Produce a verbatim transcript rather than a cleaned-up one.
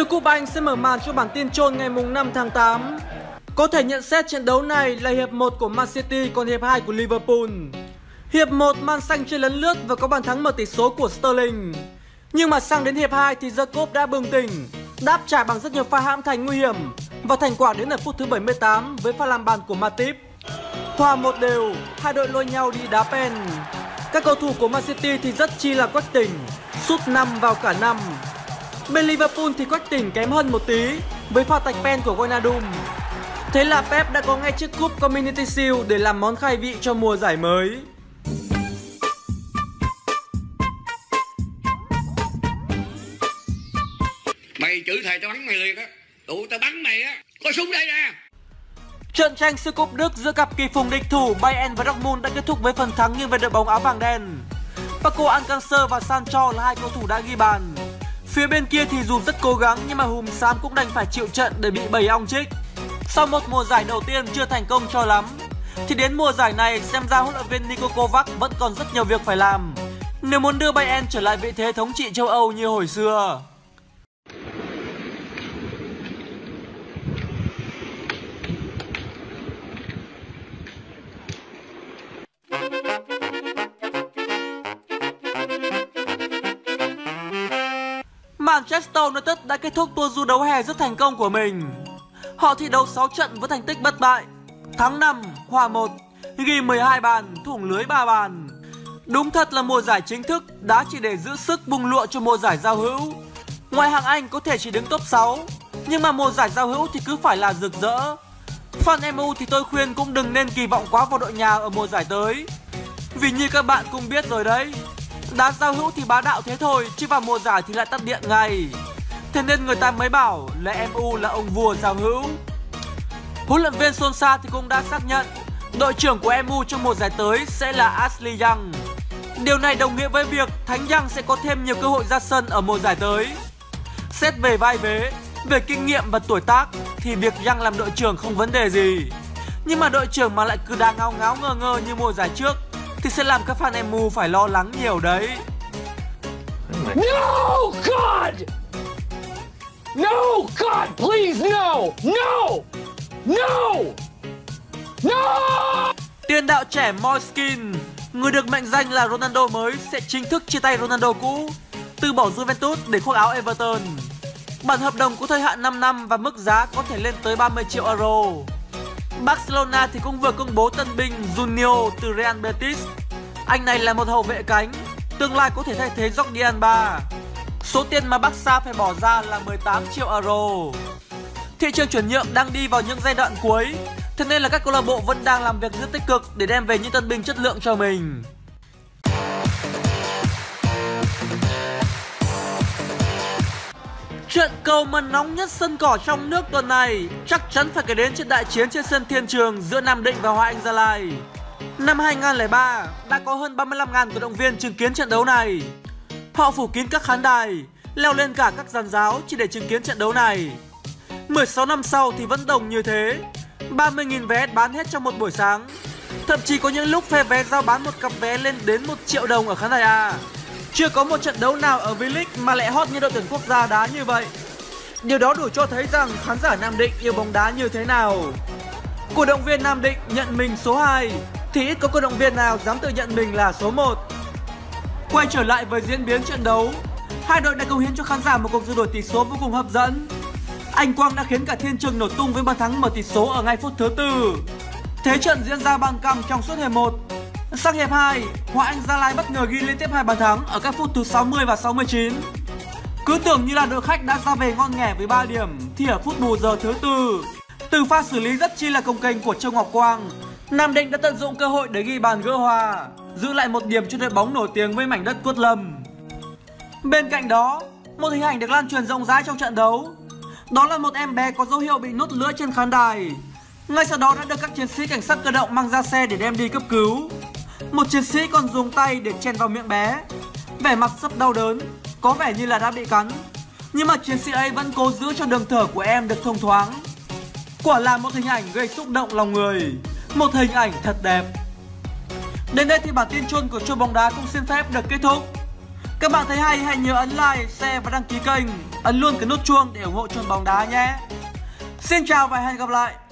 Siêu Cúp Anh sẽ mở màn cho bản tin Troll ngày mùng năm tháng tám. Có thể nhận xét trận đấu này là hiệp một của Man City, còn hiệp hai của Liverpool. Hiệp một Man Xanh chơi lấn lướt và có bàn thắng mở tỷ số của Sterling. Nhưng mà sang đến hiệp hai thì Jacob đã bừng tỉnh, đáp trả bằng rất nhiều pha hãm thành nguy hiểm. Và thành quả đến ở phút thứ bảy mươi tám với pha làm bàn của Matip. Hòa một đều, hai đội lôi nhau đi đá pen. Các cầu thủ của Man City thì rất chi là quách tỉnh, sút năm vào cả năm. Bên Liverpool thì quách tỉnh kém hơn một tí với pha tạch pen của Gonaldo. Thế là Pep đã có ngay chiếc cúp Community Shield để làm món khai vị cho mùa giải mới. Mày chửi thầy tao bắn mày liền á, tụi tao bắn mày á, có súng đây nè. Trận tranh siêu cúp Đức giữa cặp kỳ phùng địch thủ Bayern và Dortmund đã kết thúc với phần thắng nghiêng về đội bóng áo vàng đen. Paco Alcacer và Sancho là hai cầu thủ đã ghi bàn. Phía bên kia thì dù rất cố gắng nhưng mà hùm xám cũng đành phải chịu trận để bị bầy ong chích. Sau một mùa giải đầu tiên chưa thành công cho lắm, thì đến mùa giải này xem ra huấn luyện viên Niko Kovac vẫn còn rất nhiều việc phải làm nếu muốn đưa Bayern trở lại vị thế thống trị châu Âu như hồi xưa. Manchester United đã kết thúc tour du đấu hè rất thành công của mình. Họ thi đấu sáu trận với thành tích bất bại, thắng năm, hòa một, ghi mười hai bàn, thủng lưới ba bàn. Đúng thật là mùa giải chính thức đá chỉ để giữ sức bung lụa cho mùa giải giao hữu. Ngoài hạng Anh có thể chỉ đứng top sáu, nhưng mà mùa giải giao hữu thì cứ phải là rực rỡ. Fan em u thì tôi khuyên cũng đừng nên kỳ vọng quá vào đội nhà ở mùa giải tới. Vì như các bạn cũng biết rồi đấy, đá giao hữu thì bá đạo thế thôi, chứ vào mùa giải thì lại tắt điện ngay. Thế nên người ta mới bảo là em u là ông vua giao hữu. Huấn luyện viên Son Sa thì cũng đã xác nhận đội trưởng của em u trong mùa giải tới sẽ là Ashley Young. Điều này đồng nghĩa với việc Thánh Young sẽ có thêm nhiều cơ hội ra sân ở mùa giải tới. Xét về vai vế, về kinh nghiệm và tuổi tác thì việc Young làm đội trưởng không vấn đề gì. Nhưng mà đội trưởng mà lại cứ đá ngáo ngáo ngơ ngơ như mùa giải trước thì sẽ làm các fan em u phải lo lắng nhiều đấy. No God! No, God, please, no, no, no, no. Tiền đạo trẻ Mo Skin, người được mệnh danh là Ronaldo mới, sẽ chính thức chia tay Ronaldo cũ, từ bỏ Juventus để khoác áo Everton. Bản hợp đồng có thời hạn năm năm và mức giá có thể lên tới ba mươi triệu euro. Barcelona thì cũng vừa công bố tân binh Junior từ Real Betis. Anh này là một hậu vệ cánh, tương lai có thể thay thế Jordi Alba. Số tiền mà Barca phải bỏ ra là mười tám triệu euro. Thị trường chuyển nhượng đang đi vào những giai đoạn cuối, thế nên là các câu lạc bộ vẫn đang làm việc rất tích cực để đem về những tân binh chất lượng cho mình. Trận cầu mà nóng nhất sân cỏ trong nước tuần này chắc chắn phải kể đến trận đại chiến trên sân Thiên Trường giữa Nam Định và Hoàng Anh Gia Lai. Năm hai nghìn không trăm lẻ ba đã có hơn ba mươi lăm nghìn cổ động viên chứng kiến trận đấu này. Họ phủ kín các khán đài, leo lên cả các giàn giáo chỉ để chứng kiến trận đấu này. mười sáu năm sau thì vẫn đông như thế, ba mươi nghìn vé bán hết trong một buổi sáng. Thậm chí có những lúc phe vé giao bán một cặp vé lên đến một triệu đồng ở khán đài A. Chưa có một trận đấu nào ở V-League mà lại hot như đội tuyển quốc gia đá như vậy. Điều đó đủ cho thấy rằng khán giả Nam Định yêu bóng đá như thế nào. Cổ động viên Nam Định nhận mình số hai, thì ít có cổ động viên nào dám tự nhận mình là số một. Quay trở lại với diễn biến trận đấu, hai đội đã cống hiến cho khán giả một cuộc rượt đuổi tỷ số vô cùng hấp dẫn. Anh Quang đã khiến cả Thiên Trường nổ tung với bàn thắng mở tỷ số ở ngay phút thứ tư. Thế trận diễn ra bằng căng trong suốt hiệp một. Sang hiệp hai, Hoàng Anh Gia Lai bất ngờ ghi liên tiếp hai bàn thắng ở các phút thứ sáu mươi và sáu mươi chín. Cứ tưởng như là đội khách đã ra về ngon nghẻ với ba điểm thì ở phút bù giờ thứ tư, từ pha xử lý rất chi là công kênh của Châu Ngọc Quang, Nam Định đã tận dụng cơ hội để ghi bàn gỡ hòa, giữ lại một điểm cho đội bóng nổi tiếng với mảnh đất Quất Lâm. Bên cạnh đó, một hình ảnh được lan truyền rộng rãi trong trận đấu, đó là một em bé có dấu hiệu bị nuốt lưỡi trên khán đài. Ngay sau đó đã được các chiến sĩ cảnh sát cơ động mang ra xe để đem đi cấp cứu. Một chiến sĩ còn dùng tay để chèn vào miệng bé, vẻ mặt rất đau đớn, có vẻ như là đã bị cắn. Nhưng mà chiến sĩ ấy vẫn cố giữ cho đường thở của em được thông thoáng. Quả là một hình ảnh gây xúc động lòng người, một hình ảnh thật đẹp. Đến đây thì bản tin Troll của Troll bóng đá cũng xin phép được kết thúc. Các bạn thấy hay hãy nhớ ấn like, share và đăng ký kênh, ấn luôn cái nút chuông để ủng hộ Troll bóng đá nhé. Xin chào và hẹn gặp lại.